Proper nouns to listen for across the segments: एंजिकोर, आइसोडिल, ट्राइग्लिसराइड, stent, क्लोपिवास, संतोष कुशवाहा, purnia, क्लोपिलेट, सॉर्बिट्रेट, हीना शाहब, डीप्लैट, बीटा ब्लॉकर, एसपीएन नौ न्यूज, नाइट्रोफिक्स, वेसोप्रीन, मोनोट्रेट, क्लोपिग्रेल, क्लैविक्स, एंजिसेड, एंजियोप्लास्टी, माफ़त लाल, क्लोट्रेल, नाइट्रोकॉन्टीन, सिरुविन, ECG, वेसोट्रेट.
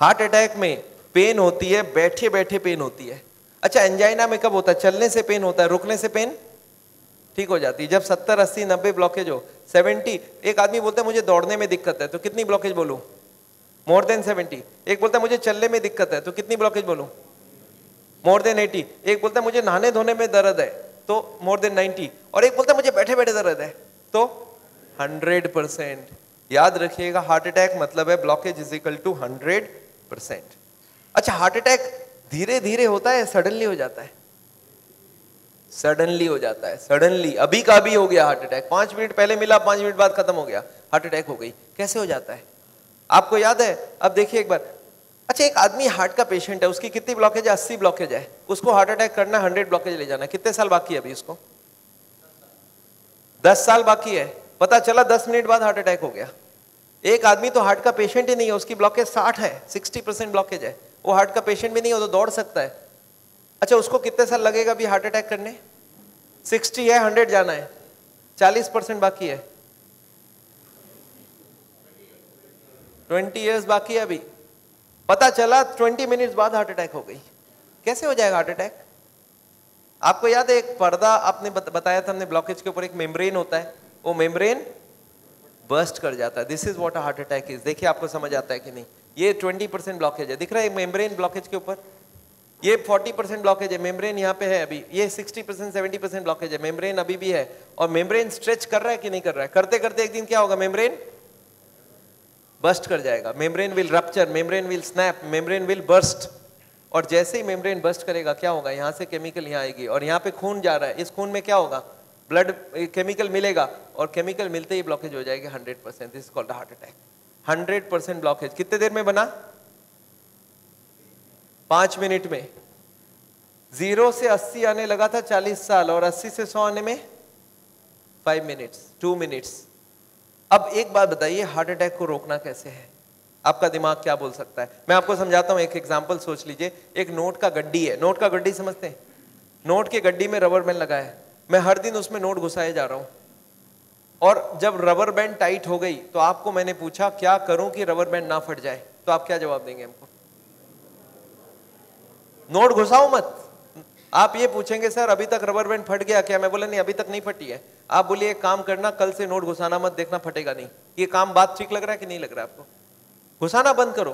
Heart attack में pen होती है, बैठे बैठे पेन होती है। अच्छा, एंजाइना में कब होता है? चलने से पेन होता है, रुकने से पेन ठीक हो जाती है। जब 70, 80, 90 ब्लॉकेज हो, 70। एक आदमी बोलता है मुझे दौड़ने में दिक्कत है, तो कितनी ब्लॉकेज बोलूं? more than 70। एक बोलता है मुझे चलने में दिक्कत है, तो कितनी ब्लॉकेज बोलूं? more than 80। एक बोलता है मुझे नहाने धोने में दर्द है, तो more than 90। और एक बोलता है मुझे बैठे बैठे दर्द है, तो 100%। याद रखिएगा, हार्ट अटैक मतलब है ब्लॉकेज इज इक्वल टू 100%। अच्छा, हार्ट अटैक धीरे धीरे होता है, सडनली हो जाता है? सडनली हो जाता है, सडनली। अभी का अभी हो गया हार्ट अटैक, 5 मिनट पहले मिला, 5 मिनट बाद खत्म हो गया, हार्ट अटैक हो गई। कैसे हो जाता है आपको याद है? अब देखिए एक बार। अच्छा, एक आदमी हार्ट का पेशेंट है, उसकी कितनी ब्लॉकेज है? 80 ब्लॉकेज है। उसको हार्ट अटैक करना, 100 ब्लॉकेज ले जाना। कितने साल बाकी है अभी उसको? 10 साल बाकी है। पता चला 10 मिनट बाद हार्ट अटैक हो गया। एक आदमी तो हार्ट का पेशेंट ही नहीं है, उसकी ब्लॉकेज 60 है, 60% ब्लॉकेज है, वो हार्ट का पेशेंट भी नहीं है, वो तो दौड़ सकता है। अच्छा, उसको कितने साल लगेगा अभी हार्ट अटैक करने? 60 है, 100 जाना है, 40% बाकी है, 20 इयर्स बाकी है अभी। पता चला 20 मिनट्स बाद हार्ट अटैक हो गई। कैसे हो जाएगा हार्ट अटैक? आपको याद है एक पर्दा आपने बताया था हमने, ब्लॉकेज के ऊपर एक मेम्ब्रेन होता है, वो मेम्ब्रेन बर्स्ट कर जाता है। This is what a heart attack is. देखिए आपको समझ आता है कि नहीं? ये 20% ब्लॉकेज है, दिख रहा है मेम्ब्रेन ब्लॉकेज के ऊपर। ये 40% ब्लॉकेज है, मेम्ब्रेन यहाँ पे है अभी। ये 60%, 70% ब्लॉकेज है, मेम्ब्रेन अभी भी है। और मेम्ब्रेन स्ट्रेच कर रहा है कि नहीं कर रहा है? करते करते एक दिन क्या होगा? मेम्ब्रेन बर्स्ट कर जाएगा। Membrane will rupture, membrane will snap, membrane will burst. और जैसे ही मेम्ब्रेन बर्स्ट करेगा क्या होगा? यहाँ से केमिकल यहाँ आएगी और यहाँ पे खून जा रहा है, इस खून में क्या होगा? ब्लड केमिकल मिलेगा और केमिकल मिलते ही ब्लॉकेज हो जाएगी 100%। This is called heart attack. 100% blockage कितने देर में बना? 5 मिनट में। 0 से 80 आने लगा था 40 साल, और 80 से 100 आने में 5 मिनट्स, 2 मिनट्स। अब एक बात बताइए, हार्ट अटैक को रोकना कैसे है? आपका दिमाग क्या बोल सकता है? मैं आपको समझाता हूं, एक एग्जांपल सोच लीजिए। एक नोट का गड्डी है, नोट का गड्डी समझते हैं? नोट के गड्डी में रबर बैंड लगा है, मैं हर दिन उसमें नोट घुसाए जा रहा हूं। और जब रबर बैंड टाइट हो गई, तो आपको मैंने पूछा क्या करूं कि रबर बैंड ना फट जाए, तो आप क्या जवाब देंगे हमको? नोट घुसाओ मत। आप ये पूछेंगे सर अभी तक रबर बैंड फट गया क्या? मैं बोला नहीं, अभी तक नहीं फटी है। आप बोलिए एक काम करना, कल से नोट घुसाना मत, देखना फटेगा नहीं। ये काम बात ठीक लग रहा है कि नहीं लग रहा है आपको? घुसाना बंद करो।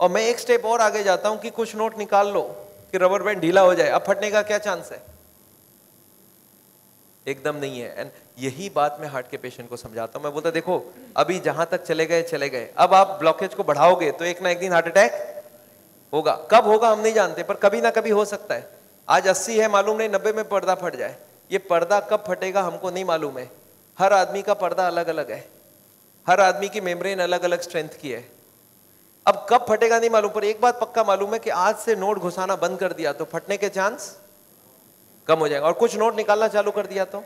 और मैं एक स्टेप और आगे जाता हूं कि कुछ नोट निकाल लो कि रबर बैंड ढीला हो जाए। अब फटने का क्या चांस है? एकदम नहीं है। एंड यही बात मैं हार्ट के पेशेंट को समझाता हूं। मैं बोलता देखो अभी जहां तक चले गए चले गए, अब आप ब्लॉकेज को बढ़ाओगे तो एक ना एक दिन हार्ट अटैक होगा। कब होगा हम नहीं जानते, पर कभी ना कभी हो सकता है। आज 80 है, मालूम नहीं 90 में पर्दा फट जाए। ये पर्दा कब फटेगा हमको नहीं मालूम है। हर आदमी का पर्दा अलग अलग है, हर आदमी की मेम्ब्रेन अलग अलग स्ट्रेंथ की है। अब कब फटेगा नहीं मालूम, पर एक बात पक्का मालूम है कि आज से नोट घुसाना बंद कर दिया तो फटने के चांस कम हो जाएगा। और कुछ नोट निकालना चालू कर दिया तो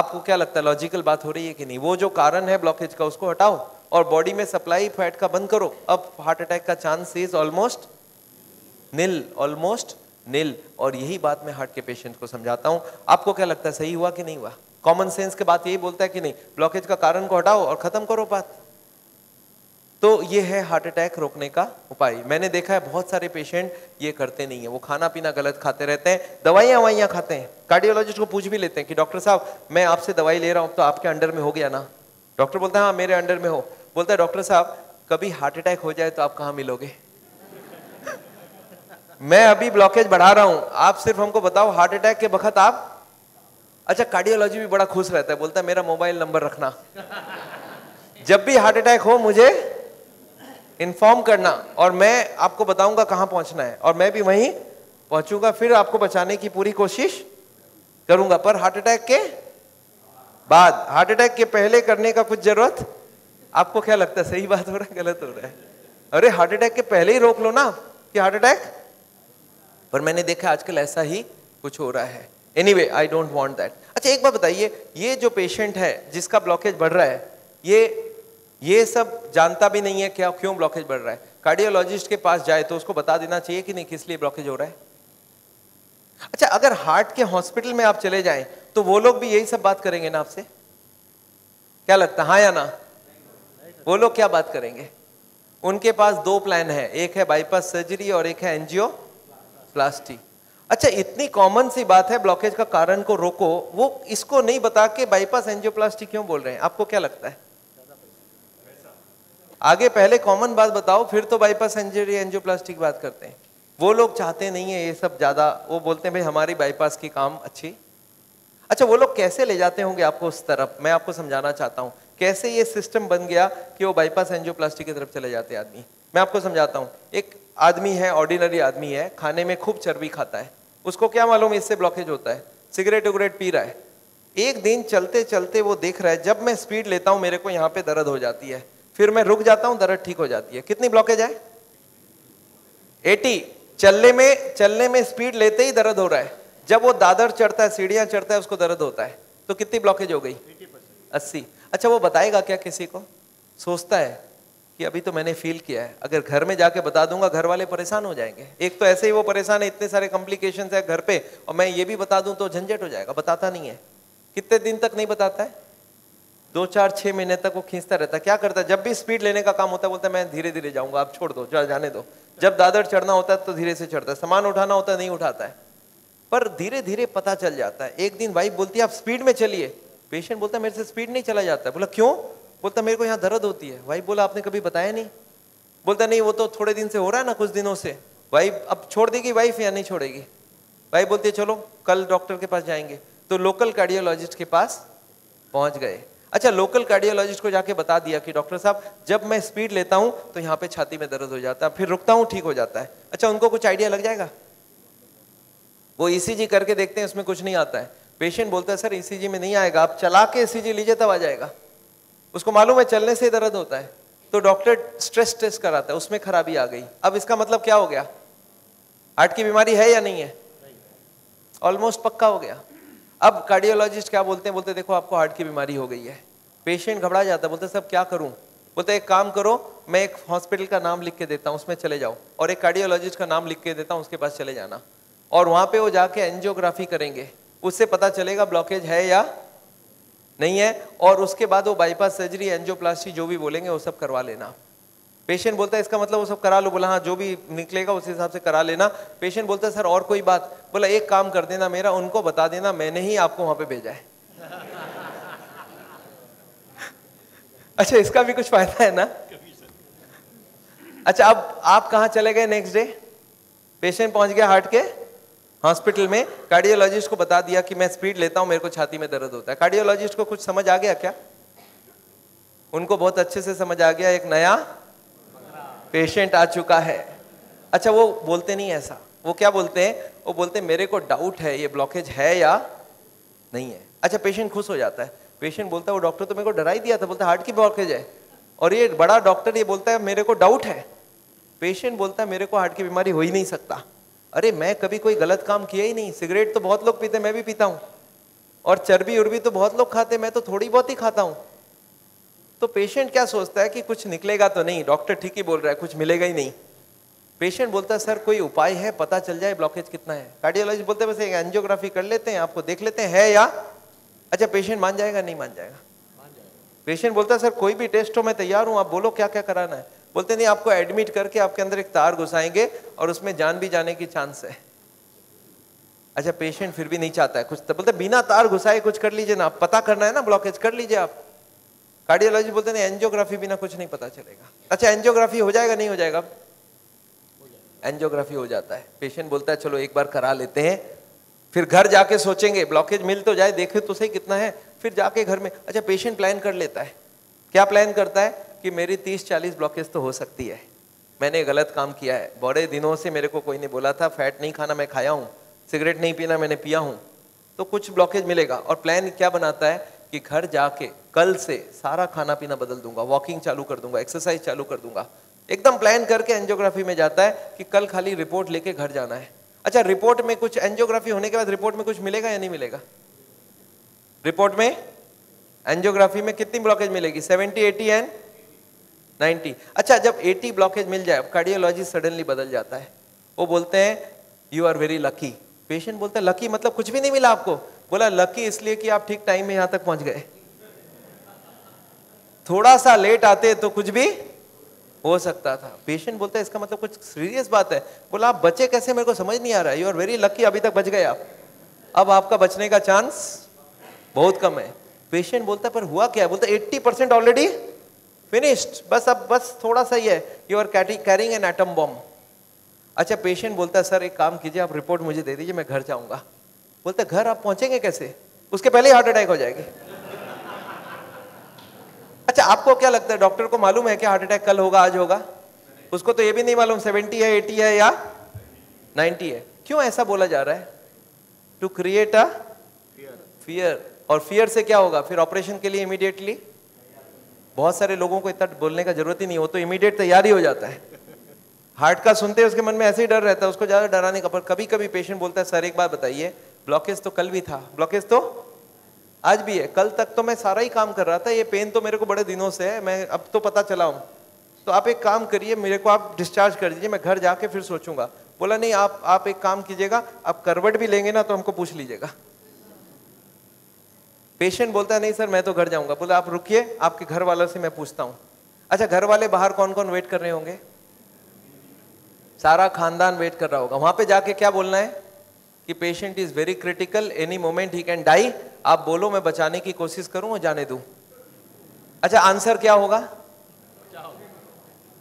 आपको क्या लगता है लॉजिकल बात हो रही है कि नहीं? वो जो कारण है ब्लॉकेज का उसको हटाओ और बॉडी में सप्लाई फैट का बंद करो। अब हार्ट अटैक का chance is almost nil, almost nil. और यही बात मैं हार्ट के पेशेंट को समझाता हूं। आपको क्या लगता है सही हुआ कि नहीं हुआ? कॉमन सेंस की बात यही बोलता है कि नहीं? ब्लॉकेज का कारण को हटाओ और खत्म करो बात। तो ये है हार्ट अटैक रोकने का उपाय। मैंने देखा है बहुत सारे पेशेंट ये करते नहीं है, वो खाना पीना गलत खाते रहते हैं, दवाइयाँ वाइयाँ खाते हैं। कार्डियोलॉजिस्ट को पूछ भी लेते हैं कि डॉक्टर साहब मैं आपसे दवाई ले रहा हूँ तो आपके अंडर में हो गया ना? डॉक्टर बोलता है हाँ मेरे अंडर में हो। बोलता है डॉक्टर साहब कभी हार्ट अटैक हो जाए तो आप कहाँ मिलोगे? मैं अभी ब्लॉकेज बढ़ा रहा हूं, आप सिर्फ हमको बताओ हार्ट अटैक के वक्त आप। अच्छा, कार्डियोलॉजी भी बड़ा खुश रहता है, बोलता है मेरा मोबाइल नंबर रखना, जब भी हार्ट अटैक हो मुझे इन्फॉर्म करना और मैं आपको बताऊंगा कहां पहुंचना है, और मैं भी वहीं पहुंचूंगा, फिर आपको बचाने की पूरी कोशिश करूंगा। पर हार्ट अटैक के बाद, हार्ट अटैक के पहले करने का कुछ जरूरत। आपको क्या लगता है सही बात हो रहा है गलत हो रहा है? अरे हार्ट अटैक के पहले ही रोक लो ना कि हार्ट अटैक। पर मैंने देखा आजकल ऐसा ही कुछ हो रहा है। Anyway, I don't want that. अच्छा, एक बात बताइए, ये जो पेशेंट है जिसका ब्लॉकेज बढ़ रहा है, ये सब जानता भी नहीं है क्या क्यों ब्लॉकेज बढ़ रहा है। कार्डियोलॉजिस्ट के पास जाए तो उसको बता देना चाहिए कि नहीं किस लिए ब्लॉकेज हो रहा है। अच्छा, अगर हार्ट के हॉस्पिटल में आप चले जाएं तो वो लोग भी यही सब बात करेंगे ना आपसे? क्या लगता है, हाँ या ना? वो लोग क्या बात करेंगे? उनके पास दो प्लान है, एक है बाईपास सर्जरी और एक है एंजियोप्लास्टी। अच्छा, इतनी कॉमन सी बात है ब्लॉकेज का कारण को रोको, वो इसको नहीं बता के बाईपास एंजियोप्लास्टी क्यों बोल रहे हैं? आपको क्या लगता है? आगे पहले कॉमन बात बताओ, फिर तो बाईपास सर्जरी एंजियोप्लास्टी की बात करते हैं। वो लोग चाहते नहीं है ये सब ज्यादा, वो बोलते हैं भाई हमारी बाईपास की काम अच्छी। अच्छा, वो लोग कैसे ले जाते होंगे आपको उस तरफ? मैं आपको समझाना चाहता हूँ कैसे ये सिस्टम बन गया कि वो बाईपास एंजियोप्लास्टी की तरफ चले जाते आदमी। मैं आपको समझाता हूँ, एक आदमी है, ऑर्डिनरी आदमी है, खाने में खूब चर्बी खाता है, उसको क्या मालूम इससे ब्लॉकेज होता है, सिगरेट उगरेट पी रहा है। एक दिन चलते चलते वो देख रहा है जब मैं स्पीड लेता हूँ मेरे को यहाँ पे दर्द हो जाती है, फिर मैं रुक जाता हूँ दर्द ठीक हो जाती है। कितनी ब्लॉकेज है? 80। चलने में स्पीड लेते ही दर्द हो रहा है, जब वो दादर चढ़ता है, सीढ़ियाँ चढ़ता है, उसको दर्द होता है, तो कितनी ब्लॉकेज हो गई? 80। अच्छा, वो बताएगा क्या किसी को? सोचता है कि अभी तो मैंने फील किया है, अगर घर में जाके बता दूंगा घर वाले परेशान हो जाएंगे, एक तो ऐसे ही वो परेशान है, इतने सारे कॉम्प्लिकेशंस है घर पे, और मैं ये भी बता दूं तो झंझट हो जाएगा। बताता नहीं है, कितने दिन तक नहीं बताता है, 2-4-6 महीने तक वो खींचता रहता है। क्या करता है, जब भी स्पीड लेने का काम होता है बोलता है मैं धीरे धीरे जाऊँगा, आप छोड़ दो, जाने दो। जब दादर चढ़ना होता है तो धीरे से चढ़ता है, सामान उठाना होता है नहीं उठाता है, पर धीरे धीरे पता चल जाता है। एक दिन वाइफ बोलती है आप स्पीड में चलिए, पेशेंट बोलता है मेरे से स्पीड नहीं चला जाता है। बोला क्यों? बोलता मेरे को यहाँ दर्द होती है। वाइफ बोला आपने कभी बताया नहीं। बोलता नहीं वो तो थोड़े दिन से हो रहा है ना, कुछ दिनों से। वाइफ अब छोड़ देगी वाइफ या नहीं छोड़ेगी? वाइफ बोलती है चलो कल डॉक्टर के पास जाएंगे। तो लोकल कार्डियोलॉजिस्ट के पास पहुँच गए। अच्छा, लोकल कार्डियोलॉजिस्ट को जाके बता दिया कि डॉक्टर साहब जब मैं स्पीड लेता हूँ तो यहाँ पे छाती में दर्द हो जाता है, फिर रुकता हूँ ठीक हो जाता है। अच्छा, उनको कुछ आइडिया लग जाएगा? वो ECG करके देखते हैं, उसमें कुछ नहीं आता है। पेशेंट बोलता है सर ECG में नहीं आएगा, आप चला के ECG लीजिए तब आ जाएगा। उसको मालूम है चलने से दर्द होता है, तो डॉक्टर स्ट्रेस टेस्ट कराता है, उसमें खराबी आ गई। अब इसका मतलब क्या हो गया? हार्ट की बीमारी है या नहीं है? ऑलमोस्ट पक्का हो गया। अब कार्डियोलॉजिस्ट क्या बोलते हैं? बोलते देखो आपको हार्ट की बीमारी हो गई है। पेशेंट घबरा जाता है, बोलते सब क्या करूँ? बोलते एक काम करो, मैं एक हॉस्पिटल का नाम लिख के देता हूँ उसमें चले जाओ, और एक कार्डियोलॉजिस्ट का नाम लिख के देता हूँ उसके पास चले जाना, और वहाँ पे वो जाके एंजियोग्राफी करेंगे, उससे पता चलेगा ब्लॉकेज है या नहीं है, और उसके बाद वो बाईपास सर्जरी एंजियोप्लास्टी जो भी बोलेंगे वो सब करवा लेना। पेशेंट बोलता है इसका मतलब वो सब करा लो? बोला हाँ, जो भी निकलेगा उस हिसाब से करा लेना। पेशेंट बोलता है सर और कोई बात? बोला एक काम कर देना मेरा, उनको बता देना मैंने ही आपको वहाँ पे भेजा है। अच्छा, इसका भी कुछ फायदा है ना। अच्छा, अब आप कहाँ चले गए? नेक्स्ट डे पेशेंट पहुँच गया हार्ट के हॉस्पिटल में, कार्डियोलॉजिस्ट को बता दिया कि मैं स्पीड लेता हूँ मेरे को छाती में दर्द होता है। कार्डियोलॉजिस्ट को कुछ समझ आ गया क्या? उनको बहुत अच्छे से समझ आ गया, एक नया पेशेंट आ चुका है। अच्छा, वो बोलते नहीं ऐसा, वो क्या बोलते हैं? वो बोलते हैं मेरे को डाउट है ये ब्लॉकेज है या नहीं है। अच्छा, पेशेंट खुश हो जाता है। पेशेंट बोलता है वो डॉक्टर तो मेरे को डरा ही दिया था, बोलता है हार्ट की ब्लॉकेज है, और ये बड़ा डॉक्टर ये बोलता है मेरे को डाउट है। पेशेंट बोलता है मेरे को हार्ट की बीमारी हो ही नहीं सकता, अरे मैं कभी कोई गलत काम किया ही नहीं, सिगरेट तो बहुत लोग पीते, मैं भी पीता हूँ, और चर्बी उर्बी तो बहुत लोग खाते, मैं तो थोड़ी बहुत ही खाता हूँ। तो पेशेंट क्या सोचता है कि कुछ निकलेगा तो नहीं, डॉक्टर ठीक ही बोल रहा है, कुछ मिलेगा ही नहीं। पेशेंट बोलता है सर कोई उपाय है पता चल जाए ब्लॉकेज कितना है? कार्डियोलॉजिस्ट बोलते हैं बस एक एंजियोग्राफी कर लेते हैं, आपको देख लेते हैं या। अच्छा, पेशेंट मान जाएगा नहीं मान जाएगा? पेशेंट बोलता है सर कोई भी टेस्ट हो मैं तैयार हूँ, आप बोलो क्या क्या कराना है? बोलते नहीं आपको एडमिट करके आपके अंदर एक तार घुसाएंगे और उसमें जान भी जाने की चांस है। अच्छा, पेशेंट फिर भी नहीं चाहता है कुछ, तो बोलते बिना तार घुसाए कुछ कर लीजिए ना, आप पता करना है ना ब्लॉकेज, कर लीजिए आप। कार्डियोलॉजिस्ट बोलते नहीं एंजियोग्राफी बिना कुछ नहीं पता चलेगा। अच्छा, एंजियोग्राफी हो जाएगा नहीं हो जाएगा? एंजियोग्राफी हो जाता है। पेशेंट बोलता है चलो एक बार करा लेते हैं, फिर घर जाके सोचेंगे ब्लॉकेज मिल तो जाए, देखे तो सही कितना है, फिर जाके घर में। अच्छा, पेशेंट प्लान कर लेता है। क्या प्लान करता है? कि मेरी 30-40 ब्लॉकेज तो हो सकती है, मैंने गलत काम किया है, बड़े दिनों से मेरे को कोई नहीं बोला था, फैट नहीं खाना मैं खाया हूँ, सिगरेट नहीं पीना मैंने पिया हूँ, तो कुछ ब्लॉकेज मिलेगा। और प्लान क्या बनाता है कि घर जाके कल से सारा खाना पीना बदल दूंगा, वॉकिंग चालू कर दूंगा, एक्सरसाइज चालू कर दूंगा, एकदम प्लान करके एंजियोग्राफी में जाता है कि कल खाली रिपोर्ट लेके घर जाना है। अच्छा, रिपोर्ट में कुछ, एंजियोग्राफी होने के बाद रिपोर्ट में कुछ मिलेगा या नहीं मिलेगा? रिपोर्ट में एंजियोग्राफी में कितनी ब्लॉकेज मिलेगी? 70, 80 एंड 90। अच्छा, जब 80 ब्लॉकेज मिल जाए, अब कार्डियोलॉजिस्ट सडनली बदल जाता है, वो बोलते हैं you are very lucky. Patient बोलता है लकी मतलब कुछ भी नहीं मिला आपको? बोला लकी इसलिए कि आप ठीक टाइम में यहाँ तक पहुँच गए, थोड़ा सा लेट आते तो कुछ भी हो सकता था। पेशेंट बोलता है इसका मतलब कुछ सीरियस बात है। बोला आप बचे कैसे, मेरे को समझ नहीं आ रहा है। यू आर वेरी लकी, अभी तक बच गए आप, अब आपका बचने का चांस बहुत कम है। पेशेंट बोलता है पर हुआ क्या है? बोलता 80% ऑलरेडी फिनिश्ड, बस अब बस थोड़ा सा ही है। You are carrying an atom bomb. अच्छा पेशेंट बोलता है सर एक काम कीजिए आप रिपोर्ट मुझे दे दीजिए, मैं घर जाऊंगा। बोलता घर आप पहुंचेंगे कैसे, उसके पहले ही हार्ट अटैक हो जाएगी। अच्छा आपको क्या लगता है डॉक्टर को मालूम है कि हार्ट अटैक कल होगा आज होगा? उसको तो ये भी नहीं मालूम 70 है 80 है या 90 है। क्यों ऐसा बोला जा रहा है? To create a fear. और फियर से क्या होगा फिर ऑपरेशन के लिए इमीडिएटली बहुत सारे लोगों को इतना बोलने का जरूरत ही नहीं हो, तो इमीडिएट तैयारी हो जाता है। हार्ट का सुनते हैं उसके मन में ऐसे ही डर रहता है, उसको ज़्यादा डराने का। पर कभी कभी पेशेंट बोलता है सर एक बात बताइए, ब्लॉकेज तो कल भी था, ब्लॉकेज तो आज भी है, कल तक तो मैं सारा ही काम कर रहा था, ये पेन तो मेरे को बड़े दिनों से है, मैं अब तो पता चला हूँ, तो आप एक काम करिए मेरे को आप डिस्चार्ज कर दीजिए, मैं घर जाके फिर सोचूंगा। बोला नहीं आप एक काम कीजिएगा, आप करवट भी लेंगे ना तो हमको पूछ लीजिएगा। पेशेंट बोलता है नहीं सर मैं तो घर जाऊँगा। बोला आप रुकिए आपके घर वालों से मैं पूछता हूँ। अच्छा घर वाले बाहर कौन कौन वेट कर रहे होंगे? सारा खानदान वेट कर रहा होगा। वहां पे जाके क्या बोलना है कि patient is very critical, any moment he can die. आप बोलो मैं बचाने की कोशिश करूं और जाने दूं। अच्छा आंसर क्या होगा?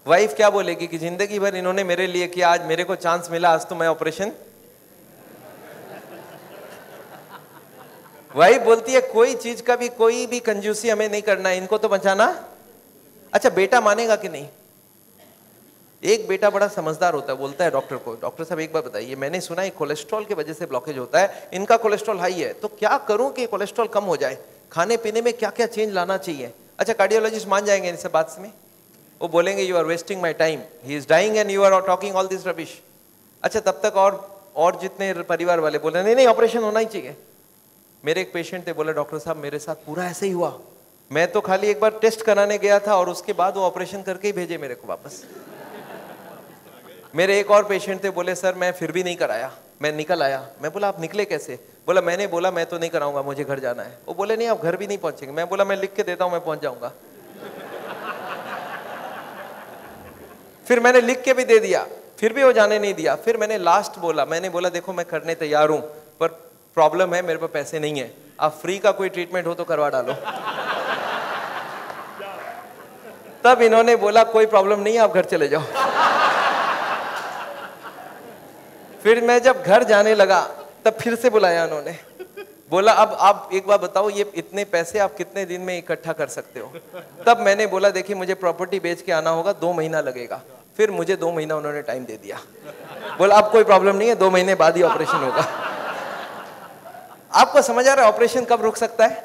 वाइफ क्या बोलेगी कि जिंदगी भर इन्होंने मेरे लिए किया, आज मेरे को चांस मिला, आज तो मैं ऑपरेशन। वाइफ बोलती है कोई चीज का भी कोई भी कंजूसी हमें नहीं करना है, इनको तो बचाना। अच्छा बेटा मानेगा कि नहीं? एक बेटा बड़ा समझदार होता है, बोलता है डॉक्टर को डॉक्टर साहब एक बार बताइए मैंने सुना है कोलेस्ट्रॉल की वजह से ब्लॉकेज होता है, इनका कोलेस्ट्रॉल हाई है, तो क्या करूं कि कोलेस्ट्रॉल कम हो जाए, खाने पीने में क्या क्या चेंज लाना चाहिए? अच्छा कार्डियोलॉजिस्ट मान जाएंगे इनसे बात में, वो बोलेंगे you are wasting my time, he is dying and you are talking all this rubbish. अच्छा तब तक और जितने परिवार वाले बोले नहीं नहीं ऑपरेशन होना ही चाहिए। मेरे एक पेशेंट थे, बोले डॉक्टर साहब मेरे साथ पूरा ऐसे ही हुआ, मैं तो खाली एक बार टेस्ट कराने गया था और उसके बाद वो ऑपरेशन करके ही भेजे मेरे को वापस। मेरे एक और पेशेंट थे, बोले सर मैं फिर भी नहीं कराया, मैं निकल आया। मैं बोला आप निकले कैसे? बोला मैंने बोला मैं तो नहीं कराऊंगा, मुझे घर जाना है। वो बोले नहीं आप घर भी नहीं पहुंचेंगे। मैं बोला मैं लिख के देता हूं मैं पहुंच जाऊंगा। फिर मैंने लिख के भी दे दिया, फिर भी वो जाने नहीं दिया। फिर मैंने लास्ट बोला, मैंने बोला देखो मैं करने तैयार हूं पर प्रॉब्लम है मेरे पास पैसे नहीं है, आप फ्री का कोई ट्रीटमेंट हो तो करवा डालो। तब इन्होंने बोला कोई प्रॉब्लम नहीं है आप घर चले जाओ। फिर मैं जब घर जाने लगा तब फिर से बुलाया उन्होंने, बोला अब आप एक बार बताओ ये इतने पैसे आप कितने दिन में इकट्ठा कर सकते हो? तब मैंने बोला देखिए मुझे प्रॉपर्टी बेच के आना होगा, 2 महीना लगेगा। फिर मुझे 2 महीना उन्होंने टाइम दे दिया। बोला अब कोई प्रॉब्लम नहीं है, 2 महीने बाद ही ऑपरेशन होगा। आपको समझ आ रहा है ऑपरेशन कब रुक सकता है?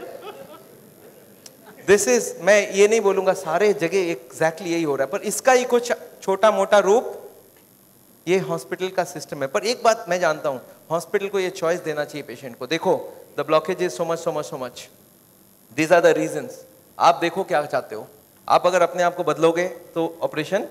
दिस इज, मैं ये नहीं बोलूंगा सारे जगह एग्जैक्टली यही हो रहा है, पर इसका ही कुछ छोटा मोटा रूप ये हॉस्पिटल का सिस्टम है। पर एक बात मैं जानता हूं, हॉस्पिटल को ये चॉइस देना चाहिए पेशेंट को, देखो the blockage is so much so much so much, these are the reasons, आप देखो क्या चाहते हो। आप अगर अपने आप को बदलोगे तो ऑपरेशन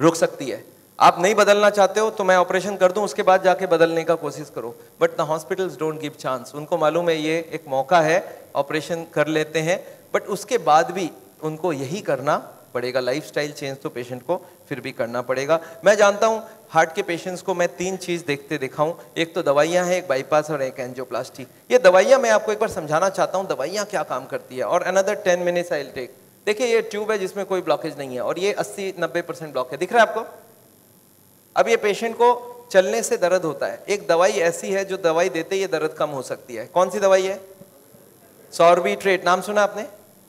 रुक सकती है, आप नहीं बदलना चाहते हो तो मैं ऑपरेशन कर दूं उसके बाद जाके बदलने का कोशिश करो। But the hospitals don't give chance, उनको मालूम है ये एक मौका है, ऑपरेशन कर लेते हैं, बट उसके बाद भी उनको यही करना पड़ेगा। लाइफस्टाइल चेंज तो पेशेंट को फिर भी करना पड़ेगा। मैं जानता हूं हार्ट के पेशेंट्स को मैं 3 चीज़ देखते दिखाऊं, एक तो दवाइयां हैं, एक बाईपास और एक एंजियोप्लास्टी। ये दवाइयां मैं आपको एक बार समझाना चाहता हूं दवाइयां क्या काम करती है, और another 10 minutes I will take. देखिए ये ट्यूब है जिसमें कोई ब्लॉकेज नहीं है और ये 80-90% ब्लॉक है, दिख रहा है आपको? अब ये पेशेंट को चलने से दर्द होता है, एक दवाई ऐसी है जो दवाई देते ये दर्द कम हो सकती है। कौन सी दवाई है? सॉर्बिट्रेट, नाम सुना आपने?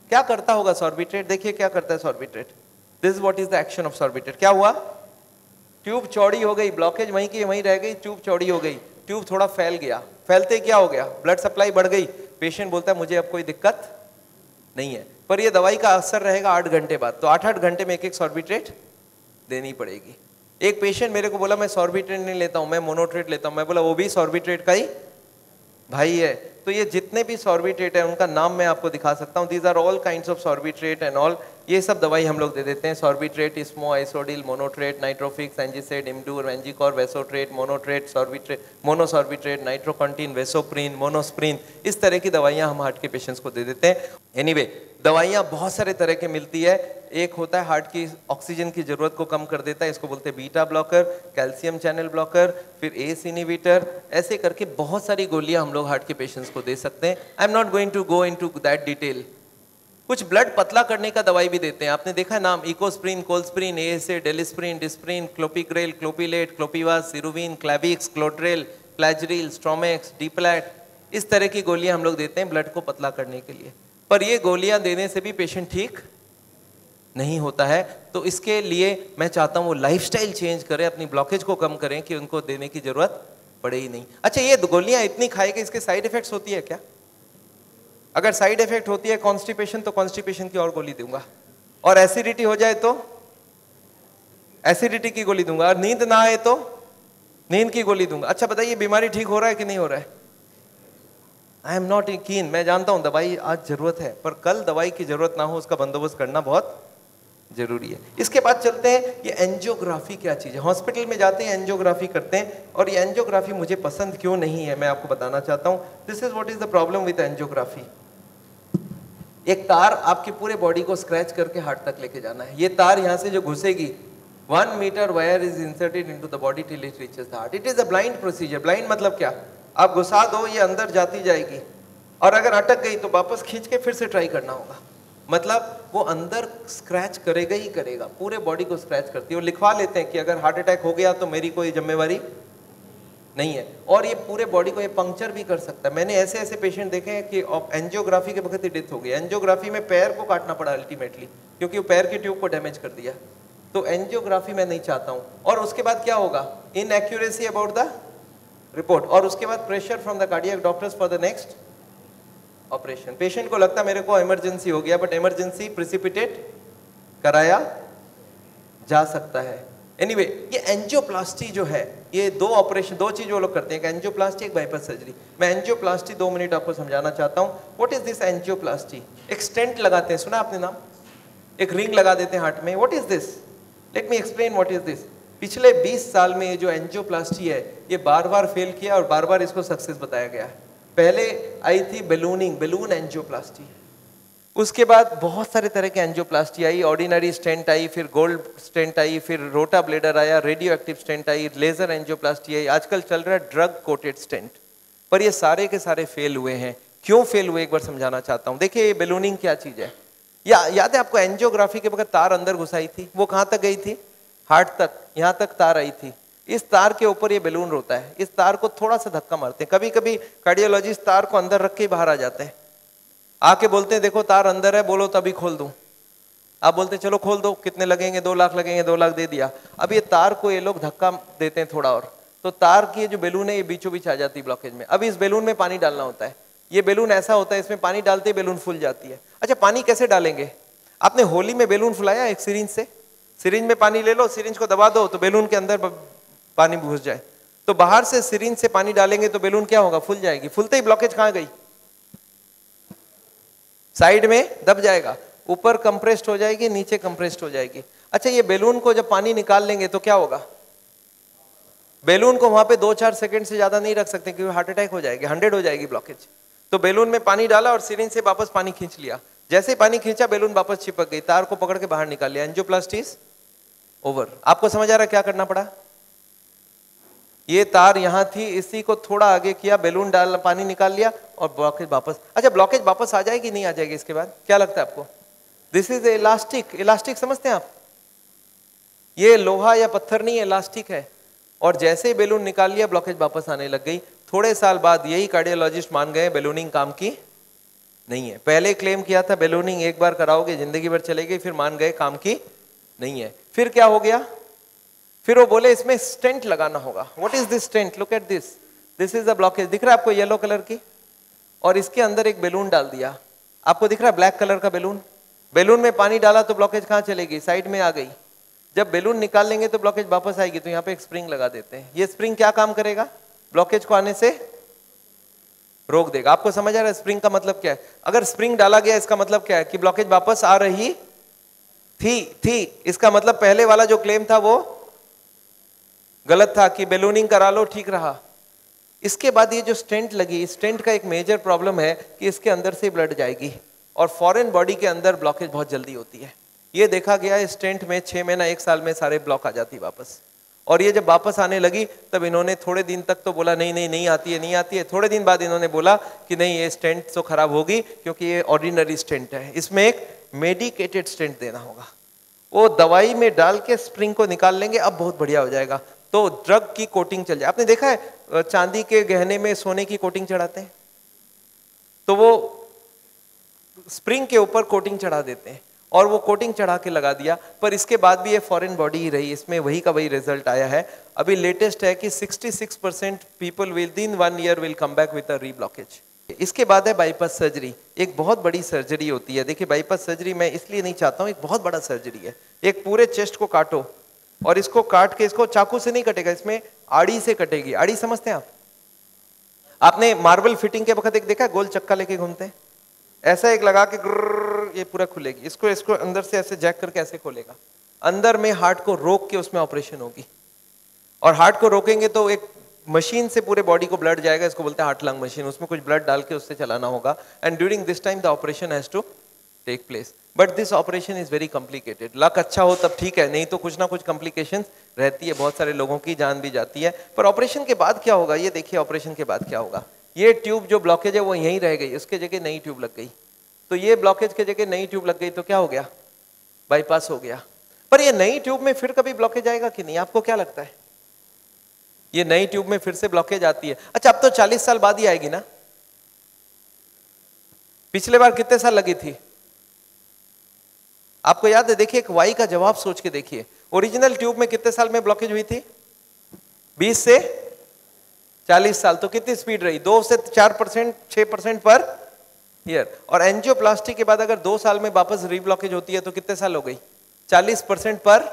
क्या करता होगा सॉर्बिट्रेट? देखिए क्या करता है सॉर्बिट्रेट, this what is the action of सॉर्बिट्रेट। क्या हुआ? ट्यूब चौड़ी हो गई, ब्लॉकेज वहीं की वहीं रह गई, ट्यूब चौड़ी हो गई, ट्यूब थोड़ा फैल गया, फैलते क्या हो गया? ब्लड सप्लाई बढ़ गई। पेशेंट बोलता है मुझे अब कोई दिक्कत नहीं है, पर यह दवाई का असर रहेगा 8 घंटे बाद, तो 8-8 घंटे में एक सॉर्बिट्रेट देनी पड़ेगी। एक पेशेंट मेरे को बोला मैं सॉर्बिट्रेट नहीं लेता हूँ, मैं मोनोट्रेट लेता हूँ। मैं बोला वो भी सॉर्बिट्रेट का ही भाई है। तो ये जितने भी सॉर्बिट्रेट है उनका नाम मैं आपको दिखा सकता हूँ, these are all kinds of सॉर्बिट्रेट and all ये सब दवाई हम लोग दे देते हैं। सॉर्बिट्रेट, इसमो, आइसोडिल, मोनोट्रेट, नाइट्रोफिक्स, एंजिसेड, इमडूर, एंजिकोर, वेसोट्रेट, मोनोट्रेट, सॉर्बिट्रेट, मोनोसॉर्बिट्रेट, नाइट्रोकॉन्टीन, वेसोप्रीन, मोनोस्प्रीन, इस तरह की दवाइयाँ हम हार्ट के पेशेंट्स को दे देते हैं। एनीवे दवाइयाँ बहुत सारे तरह के मिलती है। एक होता है हार्ट की ऑक्सीजन की ज़रूरत को कम कर देता है, इसको बोलते हैं बीटा ब्लॉकर, calcium channel blocker, फिर ACE इनहिबिटर, ऐसे करके बहुत सारी गोलियाँ हम लोग हार्ट के पेशेंट्स को दे सकते हैं। I am not going to go in to that detail. कुछ ब्लड पतला करने का दवाई भी देते हैं, आपने देखा नाम Ecosprin, Colsprin, ASA, Delisprin, Disprin, क्लोपिग्रेल, क्लोपिलेट, क्लोपिवास, सिरुविन, क्लैविक्स, क्लोट्रेल, Plagril, Stromex, डीप्लैट, इस तरह की गोलियां हम लोग देते हैं ब्लड को पतला करने के लिए। पर ये गोलियां देने से भी पेशेंट ठीक नहीं होता है, तो इसके लिए मैं चाहता हूँ वो लाइफस्टाइल चेंज करें, अपनी ब्लॉकेज को कम करें कि उनको देने की ज़रूरत पड़े ही नहीं। अच्छा, ये गोलियाँ इतनी खाए कि इसके साइड इफ़ेक्ट्स होती है क्या? अगर साइड इफेक्ट होती है कॉन्स्टिपेशन, तो कॉन्स्टिपेशन की और गोली दूंगा, और एसिडिटी हो जाए तो एसिडिटी की गोली दूंगा, और नींद ना आए तो नींद की गोली दूंगा। अच्छा बताइए बीमारी ठीक हो रहा है कि नहीं हो रहा है? आई एम नॉट कीन, मैं जानता हूं दवाई आज जरूरत है, पर कल दवाई की जरूरत ना हो उसका बंदोबस्त करना बहुत जरूरी है। इसके बाद चलते हैं ये एंजियोग्राफी क्या चीज़ है। हॉस्पिटल में जाते हैं, एंजियोग्राफी करते हैं, और ये एंजियोग्राफी मुझे पसंद क्यों नहीं है मैं आपको बताना चाहता हूँ। This is what is the problem with angiography. एक तार आपके पूरे बॉडी को स्क्रैच करके हार्ट तक लेके जाना है। ये तार यहाँ से जो घुसेगी, 1 metre wire is inserted into the body till it reaches the heart. It is a blind procedure. Blind मतलब क्या? आप घुसा दो, ये अंदर जाती जाएगी, और अगर अटक गई तो वापस खींच के फिर से ट्राई करना होगा। मतलब वो अंदर स्क्रैच करेगा ही करेगा, पूरे बॉडी को स्क्रैच करती है। वो लिखवा लेते हैं कि अगर हार्ट अटैक हो गया तो मेरी कोई जिम्मेवारी नहीं है, और ये पूरे बॉडी को ये पंक्चर भी कर सकता है। मैंने ऐसे ऐसे पेशेंट देखे हैं कि एंजियोग्राफी के वक्त ही डेथ हो गई। एंजियोग्राफी में पैर को काटना पड़ा अल्टीमेटली, क्योंकि वो पैर की ट्यूब को डैमेज कर दिया। तो एंजियोग्राफी मैं नहीं चाहता हूँ। और उसके बाद क्या होगा? इनएक्यूरेसी अबाउट द रिपोर्ट, और उसके बाद pressure from the cardiac doctors for the next operation. Patient को लगता है मेरे को इमरजेंसी हो गया, बट इमरजेंसी प्रिसिपिटेट कराया जा सकता है। एनीवे ये एंजियोप्लास्टी जो है, ये दो ऑपरेशन, दो चीज़ वो लोग करते हैं, एक एंजियोप्लास्टी, एक बाईपास सर्जरी। मैं एंजियोप्लास्टी 2 मिनट आपको समझाना चाहता हूँ। What is this एंजियोप्लास्टी? एक स्टेंट लगाते हैं, सुना आपने नाम, एक रिंग लगा देते हैं हार्ट में। What is this? Let me explain what is this. पिछले 20 साल में ये जो एंजियोप्लास्टी है, ये बार बार फेल किया और बार बार इसको सक्सेस बताया गया। पहले आई थी बैलूनिंग, बैलून एंजियोप्लास्टी। उसके बाद बहुत सारे तरह के एंजियोप्लास्टी आई, ऑर्डिनरी स्टेंट आई, फिर गोल्ड स्टेंट आई, फिर रोटा ब्लेडर आया, रेडियो एक्टिव स्टेंट आई, लेजर एंजियोप्लास्टी आई, आजकल चल रहा है ड्रग कोटेड स्टेंट। पर ये सारे के सारे फेल हुए हैं। क्यों फेल हुए एक बार समझाना चाहता हूँ। देखिए ये बैलूनिंग क्या चीज़ है। याद है आपको एंजियोग्राफी के वक्त तार अंदर घुसाई थी, वो कहाँ तक गई थी? हार्ट तक, यहाँ तक तार आई थी। इस तार के ऊपर ये बैलून रोता है, इस तार को थोड़ा सा धक्का मारते हैं। कभी कभी कार्डियोलॉजिस्ट तार को अंदर रख के बाहर आ जाते हैं, आके बोलते हैं देखो तार अंदर है, बोलो तभी खोल दूं। आप बोलते हैं चलो खोल दो, कितने लगेंगे? 2 लाख लगेंगे, 2 लाख दे दिया। अब ये तार को ये लोग धक्का देते हैं थोड़ा, और तो तार की जो बैलून है ये बीचों बीच आ जाती है ब्लॉकेज में। अब इस बैलून में पानी डालना होता है। ये बैलून ऐसा होता है, इसमें पानी डालते ही बैलून फूल जाती है। अच्छा पानी कैसे डालेंगे? आपने होली में बैलून फुलाया एक सिरिंज से, सिरिंज में पानी ले लो, सिरिंज को दबा दो तो बैलून के अंदर पानी घुस जाए, तो बाहर से सिरिंज से पानी डालेंगे तो बैलून क्या होगा? फूल जाएगी। फूलते ही ब्लॉकेज कहाँ गई? साइड में दब जाएगा, ऊपर कंप्रेस्ड हो जाएगी, नीचे कंप्रेस्ड हो जाएगी। अच्छा ये बैलून को जब पानी निकाल लेंगे तो क्या होगा? बैलून को वहां पे 2-4 सेकंड से ज्यादा नहीं रख सकते, क्योंकि हार्ट अटैक हो जाएगी, 100 हो जाएगी ब्लॉकेज। तो बैलून में पानी डाला और सिरिंज से वापस पानी खींच लिया, जैसे ही पानी खींचा बैलून वापस चिपक गई, तार को पकड़ के बाहर निकाल लिया। एंजियोप्लास्टी is over. आपको समझ आ रहा क्या करना पड़ा? ये तार यहाँ थी, इसी को थोड़ा आगे किया, बैलून डाल, पानी निकाल लिया और ब्लॉकेज वापस। अच्छा ब्लॉकेज वापस आ जाएगी नहीं आ जाएगी? इसके बाद क्या लगता है आपको? This is elastic. इलास्टिक समझते हैं आप? ये लोहा या पत्थर नहीं है, इलास्टिक है। और जैसे ही बैलून निकाल लिया ब्लॉकेज वापस आने लग गई। थोड़े साल बाद यही कार्डियोलॉजिस्ट मान गए बैलूनिंग काम की नहीं है। पहले क्लेम किया था बैलूनिंग एक बार कराओगे जिंदगी भर चलेगी, फिर मान गए काम की नहीं है। फिर क्या हो गया? फिर वो बोले इसमें स्टेंट लगाना होगा। What is this stent? Look at this, this is the blockage, दिख रहा है आपको येलो कलर की, और इसके अंदर एक बैलून डाल दिया, आपको दिख रहा है ब्लैक कलर का बैलून। बैलून में पानी डाला तो ब्लॉकेज कहाँ चलेगी? साइड में आ गई। जब बैलून निकाल लेंगे तो ब्लॉकेज वापस आएगी, तो यहाँ पे एक स्प्रिंग लगा देते हैं। ये स्प्रिंग क्या काम करेगा? ब्लॉकेज को आने से रोक देगा। आपको समझ आ रहा है स्प्रिंग का मतलब क्या है? अगर स्प्रिंग डाला गया इसका मतलब क्या है? कि ब्लॉकेज वापस आ रही थी इसका मतलब पहले वाला जो क्लेम था वो गलत था कि बेलूनिंग करा लो ठीक रहा। इसके बाद ये जो स्टेंट लगी, स्टेंट का एक मेजर प्रॉब्लम है कि इसके अंदर से ब्लड जाएगी और फॉरेन बॉडी के अंदर ब्लॉकेज बहुत जल्दी होती है। ये देखा गया है स्टेंट में 6 महीना 1 साल में सारे ब्लॉक आ जाती वापस। और ये जब वापस आने लगी तब इन्होंने थोड़े दिन तक तो बोला नहीं नहीं नहीं आती है नहीं आती है, थोड़े दिन बाद इन्होंने बोला कि नहीं ये स्टेंट तो खराब होगी क्योंकि ये ऑर्डिनरी स्टेंट है, इसमें एक मेडिकेटेड स्टेंट देना होगा। वो दवाई में डाल के स्प्रिंग को निकाल लेंगे अब बहुत बढ़िया हो जाएगा, तो ड्रग की कोटिंग चल जाए। आपने देखा है चांदी के गहने में सोने की कोटिंग चढ़ाते हैं तो वो स्प्रिंग के ऊपर कोटिंग चढ़ा देते हैं और वो कोटिंग चढ़ा के लगा दिया, पर इसके बाद भी ये फॉरेन बॉडी ही रही, इसमें वही का वही रिजल्ट आया है। अभी लेटेस्ट है कि 66% people within 1 year will come back with a reblockage. इसके बाद है बाईपास सर्जरी, एक बहुत बड़ी सर्जरी होती है। देखिए बाईपास सर्जरी मैं इसलिए नहीं चाहता हूँ, एक बहुत बड़ा सर्जरी है। एक पूरे चेस्ट को काटो और इसको काट के, इसको चाकू से नहीं कटेगा, इसमें आड़ी से कटेगी। आड़ी समझते हैं आप? आपने मार्बल फिटिंग के वक्त एक देखा गोल चक्का लेके घूमते हैं, ऐसा एक लगा के ये पूरा खुलेगी। इसको इसको अंदर से ऐसे जैक करके ऐसे खोलेगा, अंदर में हार्ट को रोक के उसमें ऑपरेशन होगी। और हार्ट को रोकेंगे तो एक मशीन से पूरे बॉडी को ब्लड जाएगा, इसको बोलते हैं हार्ट लंग मशीन, उसमें कुछ ब्लड डाल के उससे चलाना होगा। And during this time the operation has to take place, but this operation is very complicated. Luck अच्छा हो तब ठीक है, नहीं तो कुछ ना कुछ कॉम्प्लिकेशंस रहती है, बहुत सारे लोगों की जान भी जाती है। पर ऑपरेशन के बाद क्या होगा ये देखिए, ऑपरेशन के बाद क्या होगा, ये ट्यूब जो ब्लॉकेज है वो यहीं रह गई, उसके जगह नई ट्यूब लग गई, तो ये ब्लॉकेज के जगह नई ट्यूब लग गई तो क्या हो गया, बाईपास हो गया। पर ये नई ट्यूब में फिर कभी ब्लॉकेज आएगा कि नहीं, आपको क्या लगता है? ये नई ट्यूब में फिर से ब्लॉकेज आती है, अच्छा अब तो 40 साल बाद ही आएगी ना, पिछले बार कितने साल लगी थी आपको याद है? देखिए एक वाई का जवाब सोच के देखिए, ओरिजिनल ट्यूब में कितने साल में ब्लॉकेज हुई थी, 20 से 40 साल, तो कितनी स्पीड रही, 2 से 4%, 6% पर ईयर। और एंजियोप्लास्टी के बाद अगर 2 साल में वापस रीब्लॉकेज होती है तो कितने साल हो गई, 40% पर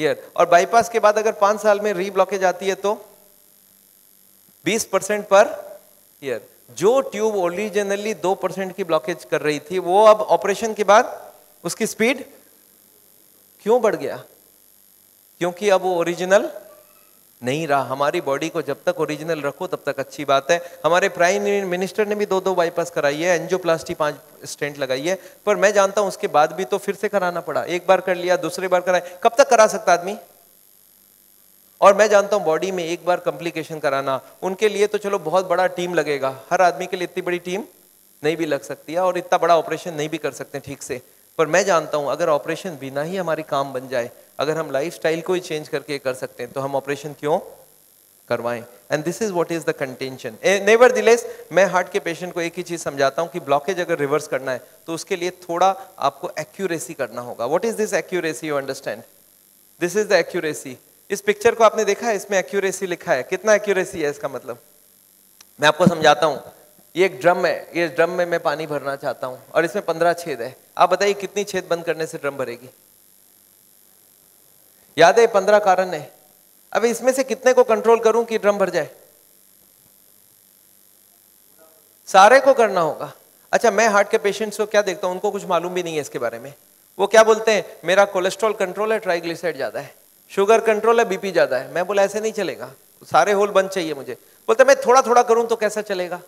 ईयर। और बाईपास के बाद अगर 5 साल में रीब्लॉकेज आती है तो 20% पर ईयर। जो ट्यूब ओरिजिनली 2% की ब्लॉकेज कर रही थी वो अब ऑपरेशन के बाद उसकी स्पीड क्यों बढ़ गया, क्योंकि अब वो ओरिजिनल नहीं रहा। हमारी बॉडी को जब तक ओरिजिनल रखो तब तक अच्छी बात है। हमारे प्राइम मिनिस्टर ने भी 2 बाईपास कराई है, एंजियोप्लास्टी 5 स्टेंट लगाई है, पर मैं जानता हूं उसके बाद भी तो फिर से कराना पड़ा, एक बार कर लिया दूसरे बार कराए, कब तक करा सकता आदमी? और मैं जानता हूं बॉडी में एक बार कॉम्प्लिकेशन कराना, उनके लिए तो चलो बहुत बड़ा टीम लगेगा, हर आदमी के लिए इतनी बड़ी टीम नहीं भी लग सकती है और इतना बड़ा ऑपरेशन नहीं भी कर सकते ठीक से। पर मैं जानता हूं अगर ऑपरेशन बिना ही हमारी काम बन जाए, अगर हम लाइफस्टाइल को ही चेंज करके कर सकते हैं तो हम ऑपरेशन क्यों करवाएं। And this is what is the contention. Nevertheless मैं हार्ट के पेशेंट को एक ही चीज समझाता हूं कि ब्लॉकेज अगर रिवर्स करना है तो उसके लिए थोड़ा आपको एक्यूरेसी करना होगा। What is this accuracy, you understand? This is the accuracy. इस पिक्चर को आपने देखा है, इसमें एक्यूरेसी लिखा है, कितना एक्यूरेसी है इसका मतलब मैं आपको समझाता हूँ। ये एक ड्रम है, ये ड्रम में मैं पानी भरना चाहता हूँ और इसमें 15 छेद है। आप बताइए कितनी छेद बंद करने से ड्रम भरेगी? याद है 15 कारण है। अब इसमें से कितने को कंट्रोल करूं कि ड्रम भर जाए? सारे को करना होगा। अच्छा मैं हार्ट के पेशेंट्स को क्या देखता हूं, उनको कुछ मालूम भी नहीं है इसके बारे में। वो क्या बोलते हैं, मेरा कोलेस्ट्रॉल कंट्रोल है, ट्राइग्लिसराइड ज्यादा है, शुगर कंट्रोल है, बीपी ज्यादा है। मैं बोला ऐसे नहीं चलेगा, सारे होल बंद चाहिए मुझे। बोलते मैं थोड़ा थोड़ा करूं तो कैसा चलेगा?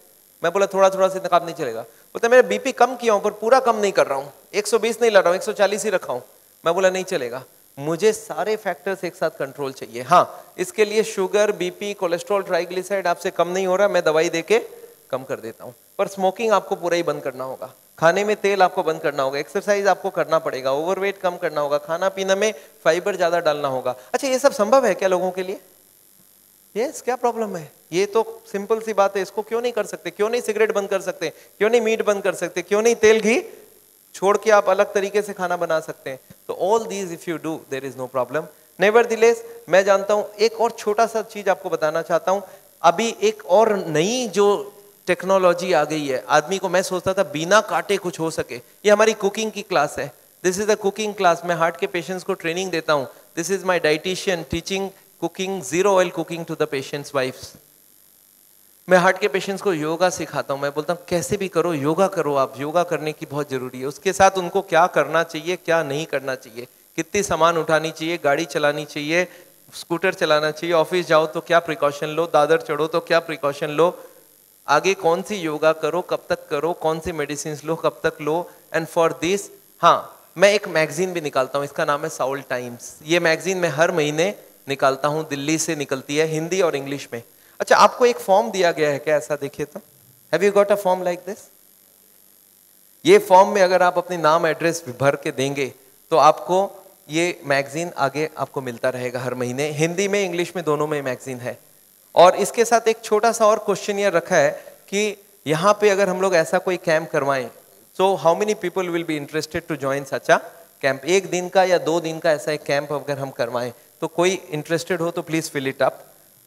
मैं बोला थोड़ा थोड़ा से काम नहीं चलेगा। बोलते मेरा बीपी कम किया हूं पर पूरा कम नहीं कर रहा हूँ, 120 नहीं ला रहा हूँ, 140 ही रखा हूँ। मैं बोला नहीं चलेगा, मुझे सारे फैक्टर्स एक साथ कंट्रोल चाहिए। हाँ इसके लिए शुगर, बीपी, कोलेस्ट्रॉल, ट्राइग्लिसराइड आपसे कम नहीं हो रहा, मैं दवाई देके कम कर देता हूँ। पर स्मोकिंग आपको पूरा ही बंद करना होगा, खाने में तेल आपको बंद करना होगा, एक्सरसाइज आपको करना पड़ेगा, ओवरवेट कम करना होगा, खाना पीना में फाइबर ज्यादा डालना होगा। अच्छा ये सब संभव है क्या लोगों के लिए? यस, क्या प्रॉब्लम है? ये तो सिंपल सी बात है, इसको क्यों नहीं कर सकते? क्यों नहीं सिगरेट बंद कर सकते? क्यों नहीं मीट बंद कर सकते? क्यों नहीं तेल घी छोड़ के आप अलग तरीके से खाना बना सकते हैं? तो all these if you do there is no problem. Nevertheless मैं जानता हूं, एक और छोटा सा चीज आपको बताना चाहता हूं। अभी एक और नई जो टेक्नोलॉजी आ गई है, आदमी को मैं सोचता था बिना काटे कुछ हो सके। ये हमारी कुकिंग की क्लास है, this is a cooking class. मैं हार्ट के पेशेंट्स को ट्रेनिंग देता हूँ, this is my dietitian teaching cooking, zero oil cooking to the patients wives. मैं हार्ट के पेशेंट्स को योगा सिखाता हूँ, मैं बोलता हूँ कैसे भी करो योगा करो, आप योगा करने की बहुत ज़रूरी है। उसके साथ उनको क्या करना चाहिए क्या नहीं करना चाहिए, कितनी सामान उठानी चाहिए, गाड़ी चलानी चाहिए, स्कूटर चलाना चाहिए, ऑफिस जाओ तो क्या प्रिकॉशन लो, दादर चढ़ो तो क्या प्रिकॉशन लो, आगे कौन सी योगा करो, कब तक करो, कौन सी मेडिसिन लो, कब तक लो। एंड फॉर दिस हाँ मैं एक मैगज़ीन भी निकालता हूँ, इसका नाम है सोल टाइम्स। ये मैगज़ीन मैं हर महीने निकालता हूँ, दिल्ली से निकलती है, हिंदी और इंग्लिश में। अच्छा आपको एक फॉर्म दिया गया है क्या, ऐसा देखिए तो, have you got a form like this. ये फॉर्म में अगर आप अपने नाम एड्रेस भर के देंगे तो आपको ये मैगज़ीन आगे आपको मिलता रहेगा हर महीने, हिंदी में इंग्लिश में दोनों में मैगज़ीन है। और इसके साथ एक छोटा सा और क्वेश्चन ये रखा है कि यहाँ पे अगर हम लोग ऐसा कोई कैंप करवाएं तो how many people will be interested to join such a camp. एक दिन का या 2 दिन का ऐसा एक कैंप अगर हम करवाएं तो कोई इंटरेस्टेड हो तो प्लीज़ फिल इट अप।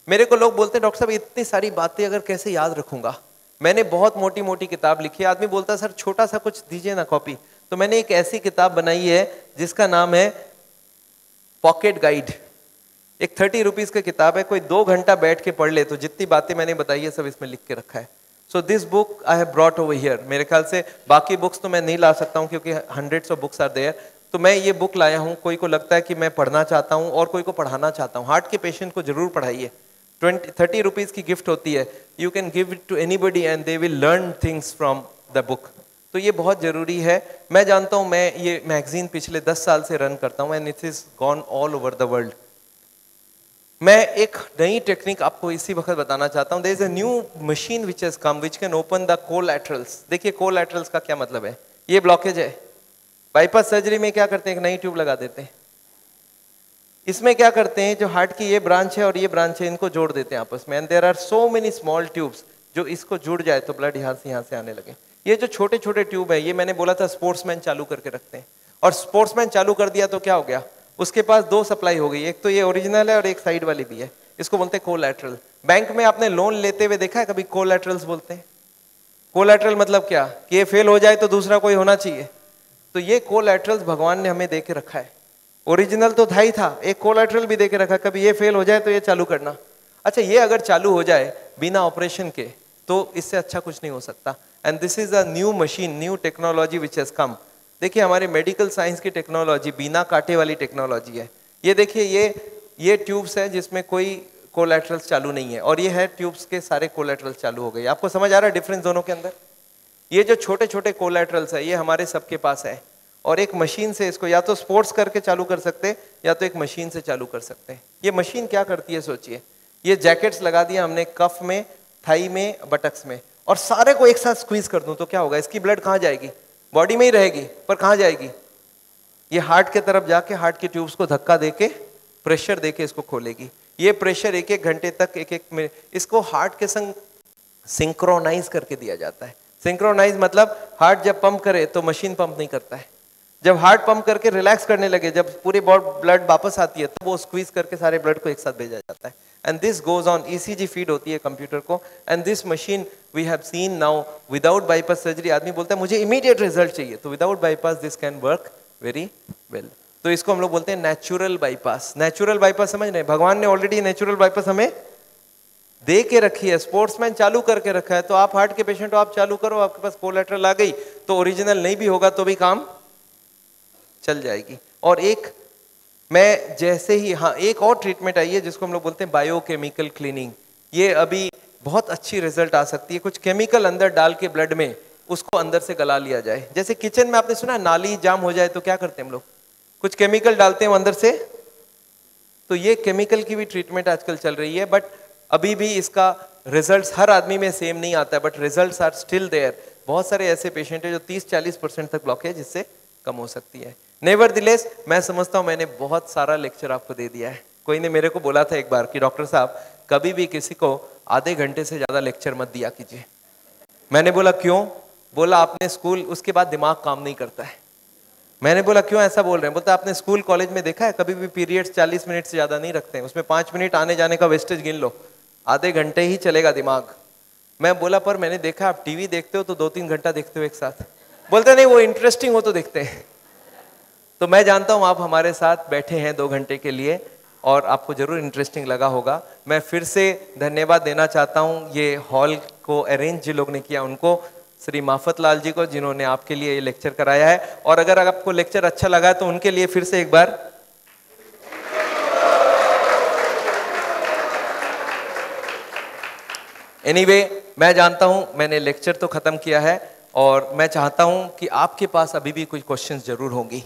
मेरे को लोग बोलते हैं डॉक्टर साहब इतनी सारी बातें अगर कैसे याद रखूंगा, मैंने बहुत मोटी मोटी किताब लिखी है। आदमी बोलता है सर छोटा सा कुछ दीजिए ना कॉपी, तो मैंने एक ऐसी किताब बनाई है जिसका नाम है पॉकेट गाइड। एक 30 रुपीज़ की किताब है, कोई 2 घंटा बैठ के पढ़ ले तो जितनी बातें मैंने बताई है सब इसमें लिख के रखा है। So this book I have brought over here. मेरे ख्याल से बाकी बुक्स तो मैं नहीं ला सकता हूँ क्योंकि hundreds of books are there, तो मैं ये बुक लाया हूँ। कोई को लगता है कि मैं पढ़ना चाहता हूँ और कोई को पढ़ाना चाहता हूँ, हार्ट के पेशेंट को जरूर पढ़ाइए। 30 रुपीज़ की गिफ्ट होती है, you can give it to anybody and they will learn things from the book. तो ये बहुत ज़रूरी है। मैं जानता हूँ, मैं ये मैगज़ीन पिछले 10 साल से रन करता हूँ and it is gone all over the world. मैं एक नई टेक्निक आपको इसी वक्त बताना चाहता हूँ। There is a new machine which has come which can open the collaterals. देखिए कोलैटरल्स का क्या मतलब है, ये ब्लॉकेज है। बाईपास सर्जरी में क्या करते हैं, एक नई ट्यूब लगा देते हैं। इसमें क्या करते हैं, जो हार्ट की ये ब्रांच है और ये ब्रांच है, इनको जोड़ देते हैं आपस में। And there are so many small tubes, जो इसको जुड़ जाए तो ब्लड यहाँ से आने लगे। ये जो छोटे छोटे ट्यूब है, ये मैंने बोला था स्पोर्ट्समैन चालू करके रखते हैं, और स्पोर्ट्समैन चालू कर दिया तो क्या हो गया, उसके पास 2 सप्लाई हो गई, एक तो ये ओरिजिनल है और एक साइड वाली भी है। इसको बोलते हैं कोलैटरल। बैंक में आपने लोन लेते हुए देखा है कभी, कोलैटरल्स बोलते हैं। कोलैटरल मतलब क्या, कि ये फेल हो जाए तो दूसरा कोई होना चाहिए। तो ये कोलैटरल्स भगवान ने हमें दे के रखा है। ओरिजिनल तो था ही था, एक कोलैटरल भी दे के रखा, कभी ये फेल हो जाए तो ये चालू करना। अच्छा ये अगर चालू हो जाए बिना ऑपरेशन के तो इससे अच्छा कुछ नहीं हो सकता। And this is a new machine, new technology which has come. देखिए हमारे मेडिकल साइंस की टेक्नोलॉजी बिना काटे वाली टेक्नोलॉजी है। ये देखिए ये ट्यूब्स हैं जिसमें कोई कोलैटरल्स चालू नहीं है, और ये है ट्यूब्स के सारे कोलैटरल्स चालू हो गए। आपको समझ आ रहा है डिफरेंस दोनों के अंदर। ये जो छोटे छोटे कोलैटरल्स है ये हमारे सबके पास है, और एक मशीन से इसको या तो स्पोर्ट्स करके चालू कर सकते हैं या तो एक मशीन से चालू कर सकते हैं। ये मशीन क्या करती है सोचिए, ये जैकेट्स लगा दिया हमने कफ में, थाई में, बटक्स में, और सारे को एक साथ स्क्वीज कर दूं तो क्या होगा, इसकी ब्लड कहाँ जाएगी, बॉडी में ही रहेगी पर कहाँ जाएगी, ये हार्ट के तरफ जाके हार्ट की ट्यूब्स को धक्का देके प्रेशर देके इसको खोलेगी। ये प्रेशर 1-1 घंटे तक, 1-1 मिनट, इसको हार्ट के संग सिंक्रोनाइज करके दिया जाता है। सिंक्रोनाइज मतलब हार्ट जब पंप करे तो मशीन पंप नहीं करता है, जब हार्ट पंप करके रिलैक्स करने लगे, जब पूरी ब्लड वापस आती है तो वो स्क्वीज करके सारे ब्लड को एक साथ भेजा जाता है। And this goes on, ECG feed होती है कंप्यूटर को। And this machine we have seen now without bypass surgery. आदमी बोलता है मुझे इमीडिएट रिजल्ट चाहिए, तो without bypass this can work very well. तो इसको हम लोग बोलते हैं नेचुरल बाईपास। नेचुरल बाईपास समझ रहे, भगवान ने ऑलरेडी नेचुरल बाईपास हमें दे के रखी है, स्पोर्ट्समैन चालू करके रखा है। तो आप हार्ट के पेशेंट हो, आप चालू करो, आपके पास कोलैटरल आ गई तो ओरिजिनल नहीं भी होगा तो भी काम चल जाएगी। और एक मैं जैसे ही हाँ एक और ट्रीटमेंट आई है जिसको हम लोग बोलते हैं बायोकेमिकल क्लीनिंग। ये अभी बहुत अच्छी रिजल्ट आ सकती है, कुछ केमिकल अंदर डाल के ब्लड में उसको अंदर से गला लिया जाए। जैसे किचन में आपने सुना नाली जाम हो जाए तो क्या करते हैं हम लोग, कुछ केमिकल डालते हैं अंदर से। तो ये केमिकल की भी ट्रीटमेंट आजकल चल रही है, बट अभी भी इसका रिजल्ट्स हर आदमी में सेम नहीं आता है, but results are still there. बहुत सारे ऐसे पेशेंट हैं जो 30-40% तक ब्लॉकेज इससे कम हो सकती है। नेवरदिलेस मैं समझता हूँ मैंने बहुत सारा लेक्चर आपको दे दिया है। कोई ने मेरे को बोला था एक बार कि डॉक्टर साहब कभी भी किसी को आधे घंटे से ज़्यादा लेक्चर मत दिया कीजिए। मैंने बोला क्यों, बोला आपने स्कूल, उसके बाद दिमाग काम नहीं करता है। मैंने बोला क्यों ऐसा बोल रहे हैं, बोलता आपने स्कूल कॉलेज में देखा है कभी भी पीरियड्स 40 मिनट से ज़्यादा नहीं रखते हैं, उसमें 5 मिनट आने जाने का वेस्टेज गिन लो, आधे घंटे ही चलेगा दिमाग। मैं बोला पर मैंने देखा आप TV देखते हो तो 2-3 घंटा देखते हो एक साथ। बोलते नहीं वो इंटरेस्टिंग हो तो देखते हैं। तो मैं जानता हूँ आप हमारे साथ बैठे हैं 2 घंटे के लिए, और आपको ज़रूर इंटरेस्टिंग लगा होगा। मैं फिर से धन्यवाद देना चाहता हूँ ये हॉल को अरेंज जिन लोग ने किया उनको, श्री माफ़त लाल जी को जिन्होंने आपके लिए ये लेक्चर कराया है। और अगर आपको लेक्चर अच्छा लगा तो उनके लिए फिर से एक बार एनीवे, मैं जानता हूँ मैंने लेक्चर तो ख़त्म किया है और मैं चाहता हूँ कि आपके पास अभी भी कुछ क्वेश्चंस ज़रूर होंगी।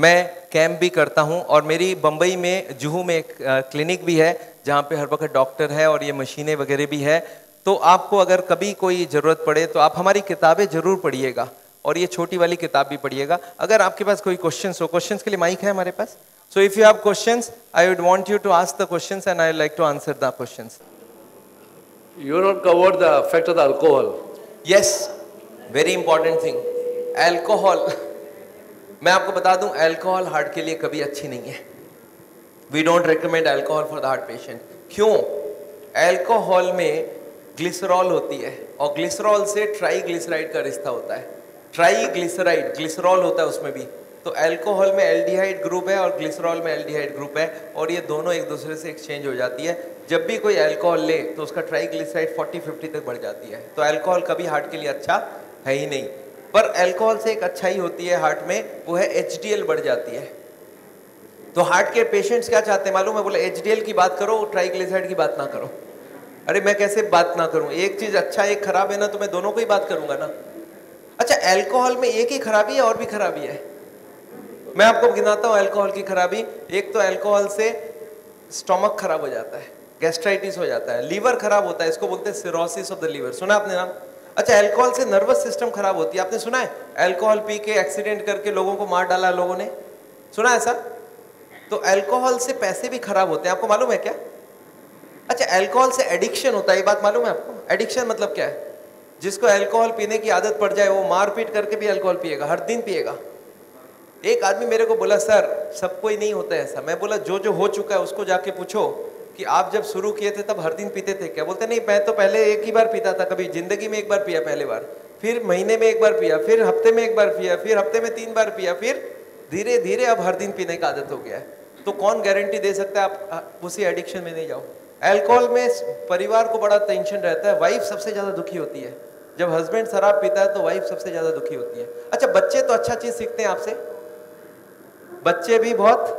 मैं कैंप भी करता हूं और मेरी बम्बई में जुहू में एक क्लिनिक भी है जहां पे हर वक्त डॉक्टर है और ये मशीनें वगैरह भी है। तो आपको अगर कभी कोई ज़रूरत पड़े तो आप हमारी किताबें ज़रूर पढ़िएगा और ये छोटी वाली किताब भी पढ़िएगा। अगर आपके पास कोई क्वेश्चन हो, क्वेश्चन के लिए माइक है हमारे पास। So if you have question I would want you to ask the question and I like to answer the question. You not covered the effect of the alcohol. Yes, very important thing. Alcohol. मैं आपको बता दूं, alcohol heart के लिए कभी अच्छी नहीं है. We don't recommend alcohol for the heart patient. क्यों? Alcohol में glycerol होती है और glycerol से triglyceride का रिश्ता होता है. Triglyceride, glycerol होता है उसमें भी. तो alcohol में aldehyde group है और glycerol में aldehyde group है और ये दोनों एक दूसरे से exchange हो जाती है। जब भी कोई अल्कोहल ले तो उसका ट्राइग्लिसराइड 40-50 तक बढ़ जाती है। तो अल्कोहल कभी हार्ट के लिए अच्छा है ही नहीं। पर अल्कोहल से एक अच्छाई होती है हार्ट में, वो है एचडीएल बढ़ जाती है। तो हार्ट के पेशेंट्स क्या चाहते हैं मालूम है? बोला एचडीएल की बात करो, ट्राइग्लिसराइड की बात ना करो। अरे मैं कैसे बात ना करूँ, एक चीज़ अच्छा एक खराब है ना, तो मैं दोनों को ही बात करूँगा ना। अच्छा, अल्कोहल में एक ही खराबी है और भी खराबी है। मैं आपको गिनाता हूँ अल्कोहल की खराबी। एक तो अल्कोहल से स्टमक खराब हो जाता है, गैस्ट्राइटिस हो जाता है, लीवर खराब होता है, इसको बोलते हैं सिरोसिस ऑफ द लीवर। सुना आपने नाम? अच्छा, अल्कोहल से नर्वस सिस्टम खराब होती है। आपने सुना है अल्कोहल पी के एक्सीडेंट करके लोगों को मार डाला लोगों ने? सुना है ऐसा? तो अल्कोहल से पैसे भी खराब होते हैं, आपको मालूम है क्या? अच्छा, अल्कोहल से एडिक्शन होता है, ये बात मालूम है आपको? एडिक्शन मतलब क्या है? जिसको अल्कोहल पीने की आदत पड़ जाए वो मारपीट करके भी अल्कोहल पिएगा, हर दिन पिएगा। एक आदमी मेरे को बोला, सर सबको ही नहीं होता है ऐसा। मैं बोला जो जो हो चुका है उसको जाके पूछो कि आप जब शुरू किए थे तब हर दिन पीते थे क्या? बोलते नहीं, मैं तो पहले एक ही बार पीता था, कभी ज़िंदगी में एक बार पिया, पहले बार, फिर महीने में एक बार पिया, फिर हफ्ते में एक बार पिया, फिर हफ्ते में 3 बार पिया, फिर धीरे धीरे अब हर दिन पीने का आदत हो गया है। तो कौन गारंटी दे सकता है आप उसी एडिक्शन में नहीं जाओ? अल्कोहल में परिवार को बड़ा टेंशन रहता है, वाइफ सबसे ज़्यादा दुखी होती है। जब हस्बैंड शराब पीता है तो वाइफ सबसे ज़्यादा दुखी होती है। अच्छा, बच्चे तो अच्छा चीज़ सीखते हैं आपसे, बच्चे भी बहुत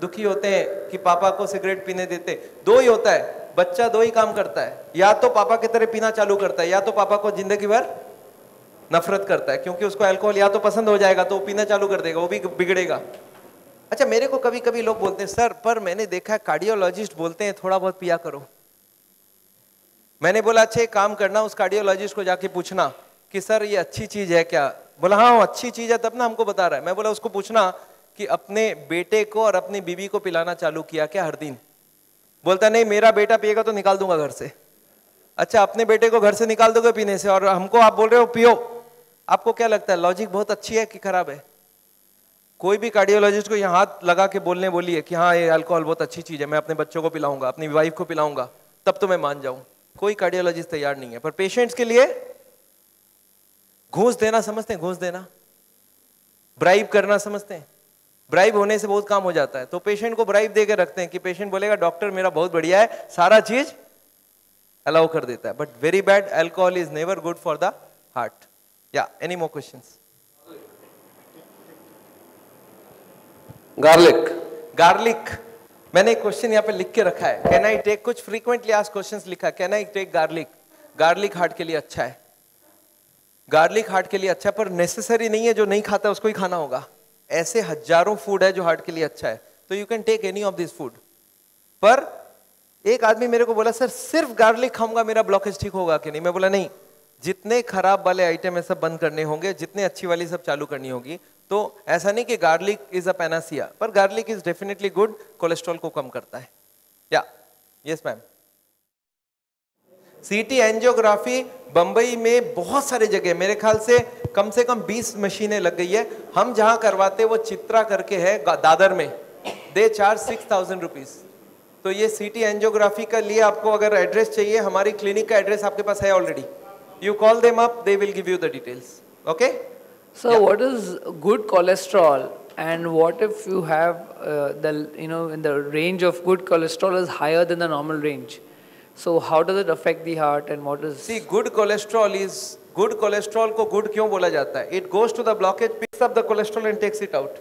दुखी होते हैं कि पापा को सिगरेट पीने देते। दो ही होता है, बच्चा दो ही काम करता है, या तो पापा की तरह पीना चालू करता है या तो पापा को जिंदगी भर नफरत करता है, क्योंकि उसको अल्कोहल या तो पसंद हो जाएगा तो वो पीना चालू कर देगा, वो भी बिगड़ेगा। अच्छा, मेरे को कभी कभी लोग बोलते हैं, सर पर मैंने देखा है कार्डियोलॉजिस्ट बोलते हैं थोड़ा बहुत पिया करो। मैंने बोला अच्छा एक काम करना, उस कार्डियोलॉजिस्ट को जाके पूछना कि सर ये अच्छी चीज़ है क्या? बोला हाँ अच्छी चीज़ है तब ना हमको बता रहा है। मैं बोला उसको पूछना कि अपने बेटे को और अपनी बीवी को पिलाना चालू किया क्या हर दिन? बोलता नहीं, मेरा बेटा पिएगा तो निकाल दूंगा घर से। अच्छा, अपने बेटे को घर से निकाल दोगे पीने से और हमको आप बोल रहे हो पियो? आपको क्या लगता है लॉजिक बहुत अच्छी है कि खराब है? कोई भी कार्डियोलॉजिस्ट को यहाँ हाथ लगा के बोलने बोलिए कि हाँ ये अल्कोहल बहुत अच्छी चीज़ है, मैं अपने बच्चों को पिलाऊंगा, अपनी वाइफ को पिलाऊंगा, तब तो मैं मान जाऊँ। कोई कार्डियोलॉजिस्ट तैयार नहीं है। पर पेशेंट्स के लिए घूस देना समझते हैं, घूस देना ब्राइब करना समझते हैं, ब्राइब होने से बहुत काम हो जाता है। तो पेशेंट को ब्राइब देके रखते हैं कि पेशेंट बोलेगा डॉक्टर मेरा बहुत बढ़िया है, सारा चीज अलाउ कर देता है। But very bad, alcohol is never good for the heart. या any more questions? Garlic, garlic मैंने एक क्वेश्चन यहाँ पे लिख के रखा है, कैन आई टेक, कुछ फ्रीक्वेंटली आस्क्ड क्वेश्चंस लिखा है, can I take garlic? Garlic heart के लिए अच्छा है, गार्लिक हार्ट के लिए अच्छा, पर नेसेसरी नहीं है, जो नहीं खाता उसको ही खाना होगा। ऐसे हजारों फूड है जो हार्ट के लिए अच्छा है, तो you can take any of this food. पर एक आदमी मेरे को बोला, सर सिर्फ गार्लिक खाऊंगा मेरा ब्लॉकेज ठीक होगा कि नहीं? मैं बोला नहीं, जितने खराब वाले आइटम है सब बंद करने होंगे, जितने अच्छी वाली सब चालू करनी होगी। तो ऐसा नहीं कि गार्लिक इज अ पैनासिया, पर garlic is definitely good, cholesterol को कम करता है। या yes ma'am, CT angiography Bombay में बहुत सारे जगह, मेरे ख्याल से कम 20 मशीनें लग गई है। हम जहाँ करवाते वो चित्रा करके है दादर में, दे चार्ज 6000 रुपीज़। तो ये सीटी एंजियोग्राफी के लिए आपको अगर एड्रेस चाहिए, हमारी क्लिनिक का एड्रेस आपके पास है already, you call them up, they will give you the details. Okay sir, what is good cholesterol And what if you have the range of good cholesterol is higher than the normal range? So how does it affect the heart and what is? See, good cholesterol को good क्यों बोला जाता है? It goes to the blockage, picks up the cholesterol and takes it out.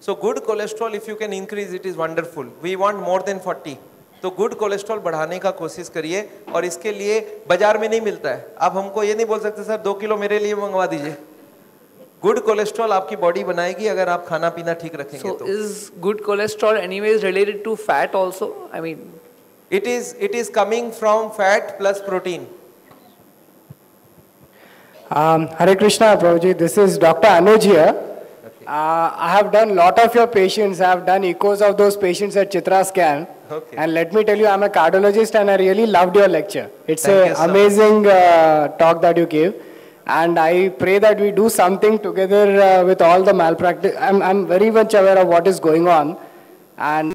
So good cholesterol, if you can increase, it is wonderful. We want more than 40. तो good cholesterol बढ़ाने का कोशिश करिए और इसके लिए बाजार में नहीं मिलता है। आप हमको ये नहीं बोल सकते सर 2 किलो मेरे लिए मंगवा दीजिए। गुड कोलेस्ट्रॉल आपकी बॉडी बनाएगी अगर आप खाना पीना ठीक रखेंगे तो। So is good cholesterol anyways related to fat also? I mean, it is coming from fat plus protein. Hare Krishna Prabhuji, this is Dr. Anuj here. I have done lot of your patients. I have done echoes of those patients at Chitra Scan. Okay. And let me tell you, I am a cardiologist and I really loved your lecture. It's an amazing talk that you gave. And I pray that we do something together with all the malpractice. I'm very much aware of what is going on. And